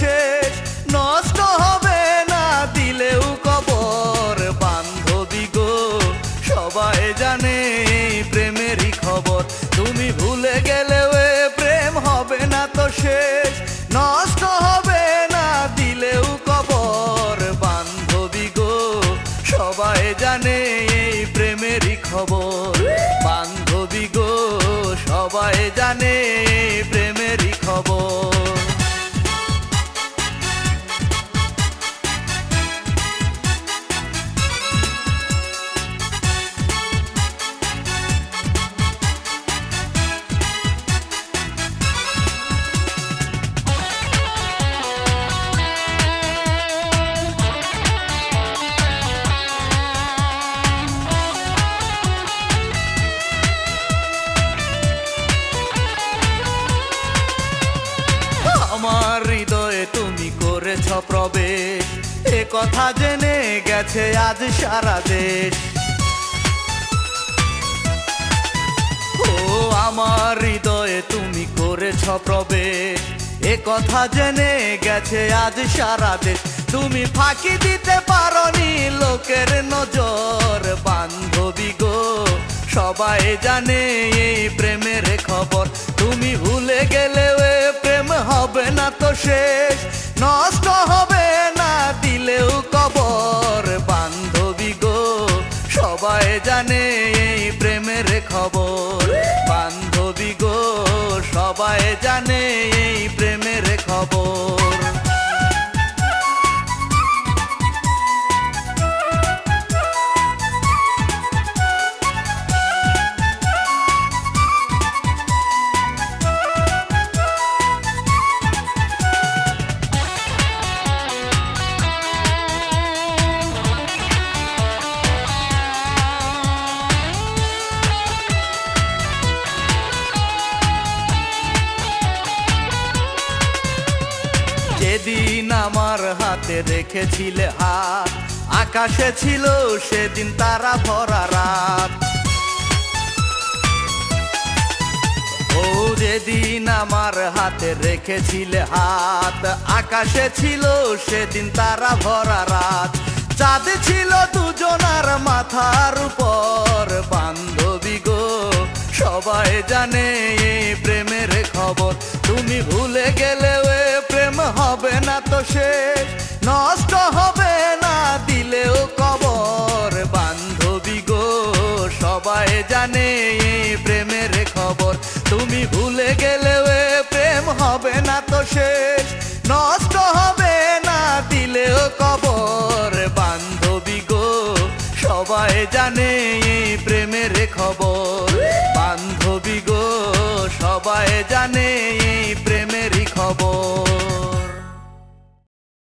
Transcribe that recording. শেষ নষ্ট হবে না দিলেও কবর। বান্ধবী গো সবাই জানে প্রেমেরই খবর, তুমি ভুলে গেলেও প্রেম হবে না তো শেষ, নষ্ট হবে না দিলেও কবর। বান্ধবী গো সবাই জানে এই প্রেমেরই খবর, বান্ধবী গো সবাই জানে প্রেমেরই খবর। আমার হৃদয়ে তুমি করেছ প্রবেশ, এ কথা জেনে গেছে আজ সারা দেশ। ও আমার হৃদয়ে তুমি করেছ প্রবেশ, এ কথা জেনে গেছে আজ সারা দেশ। তুমি ফাঁকি দিতে পারোনি লোকের নজর, বান্ধবী গো সবাই জানে এই প্রেমের খবর। তুমি ভুলে গেলে হবে না তো শেষ, নষ্ট হবে না দিলেও কবর। বান্ধবী গো সবাই জানে এই প্রেমের খবর, বান্ধবী গো সবাই জানে এই প্রেমের খবর। যেদিন আমার হাতে রেখেছিলে হাত, আকাশে ছিল সেদিন তারা ভরা রাত। ও যেদিন আমার হাতে রেখেছিলে হাত, আকাশে ছিল সেদিন তারা ভরা রাত। চাঁদ ছিল দুজনার মাথার উপর, বান্ধবী গো সবাই জানে এই প্রেমের খবর। তুমি ভুলে গেলে হবে না তো শেষ, নষ্ট হবে না দিলেও কবর। বান্ধবী গো সবাই জানে এই প্রেমের খবর, তুমি ভুলে গেলেও প্রেম হবে না তো শেষ, নষ্ট হবে না দিলেও কবর। বান্ধবী গো সবাই জানে এই প্রেমের খবর, বান্ধবী গো সবাই জানে এই প্রেমেরই খবর।